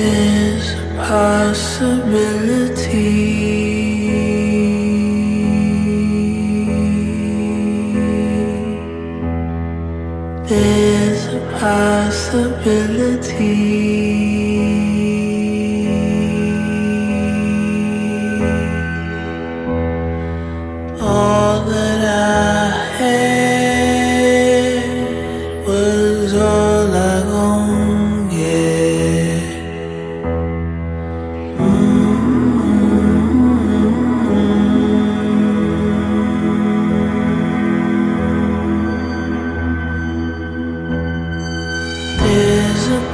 is a possibility. Is a possibility.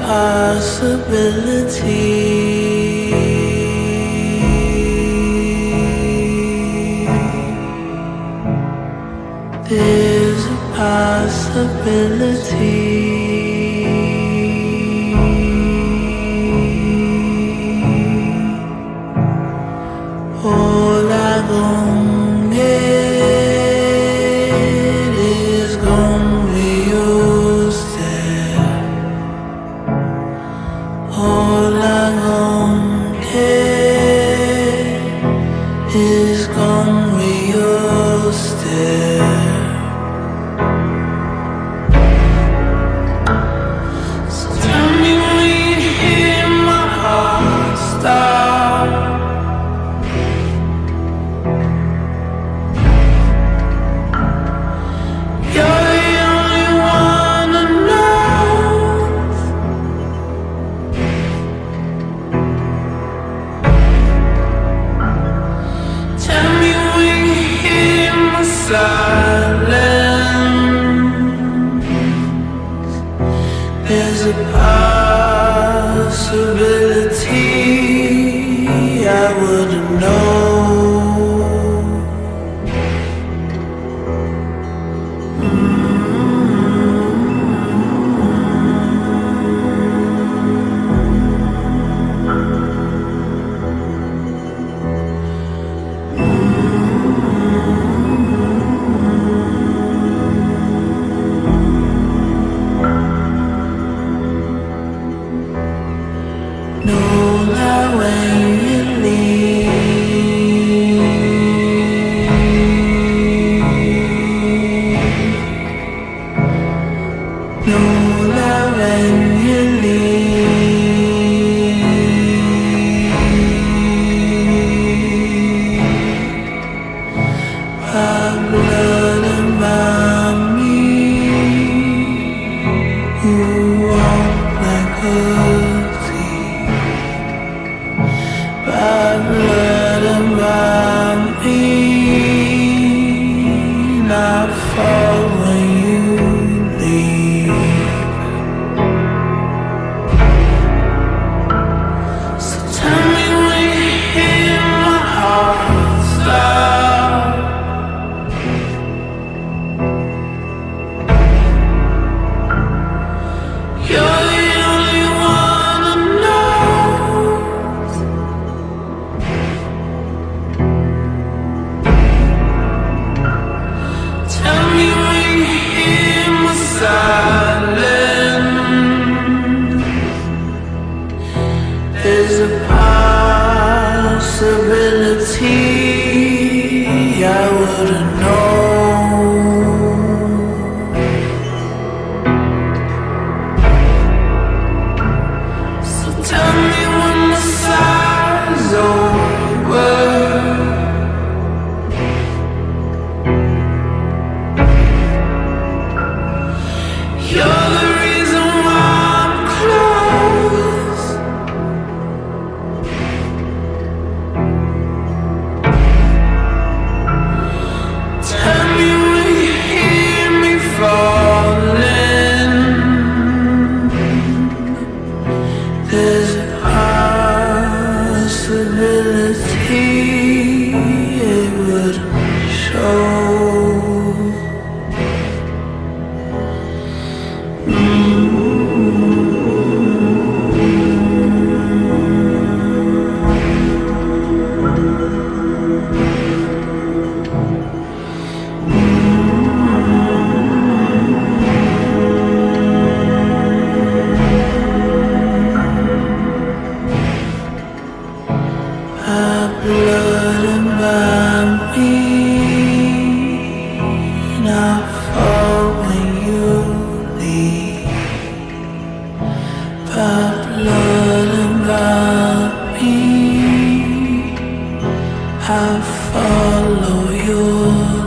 Possibility is a possibility. All I gon' get is gon' be yours. All I gon' get is gone with your stare. So tell me when you hear my heart stop. You're the only one I know. Tell me when you hear my silence. There's a possibility I wouldn't know. I wouldn't know. So tell me when the sire's over. You're the reason why I'm close. I follow you.